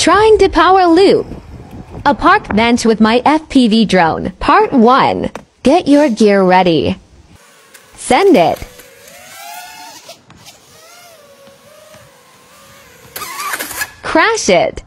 Trying to power loop a park bench with my FPV drone. Part 1. Get your gear ready. Send it. Crash it.